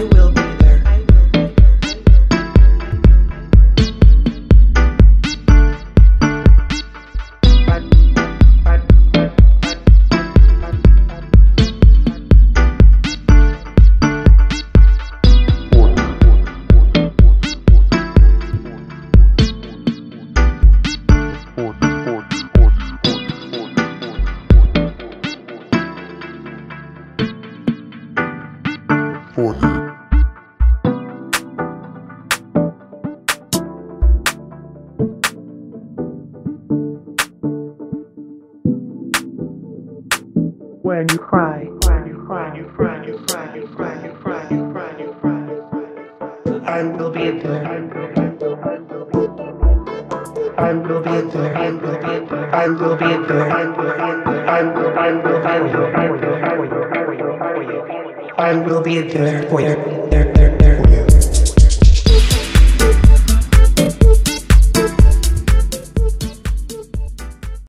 I will be there. When you cry, I will be there. I will be there. I will be there. I will be there for you.